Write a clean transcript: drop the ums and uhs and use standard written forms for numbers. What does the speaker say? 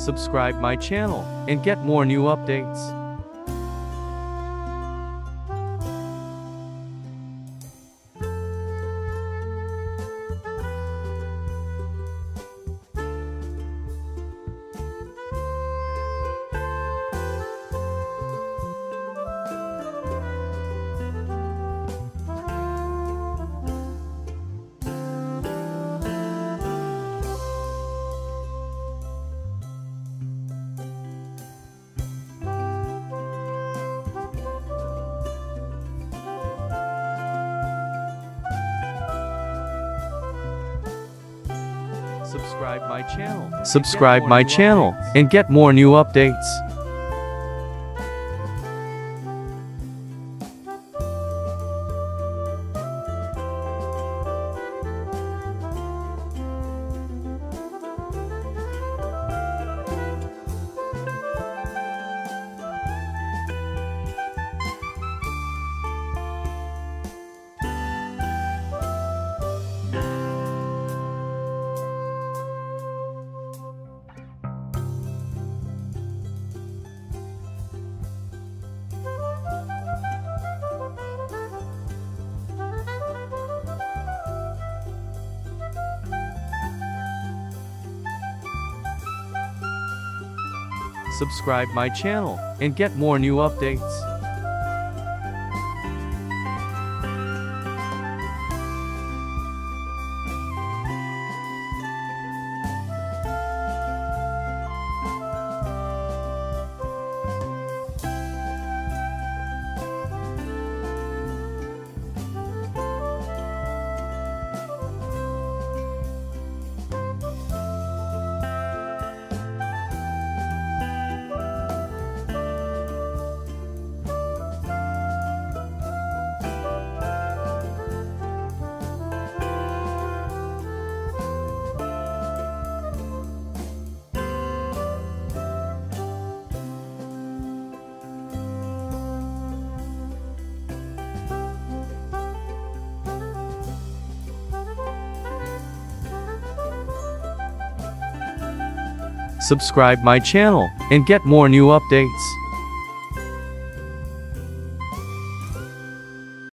subscribe my channel, and get more new updates. Subscribe my channel and get more new updates. Subscribe my channel and get more new updates. Subscribe my channel and get more new updates.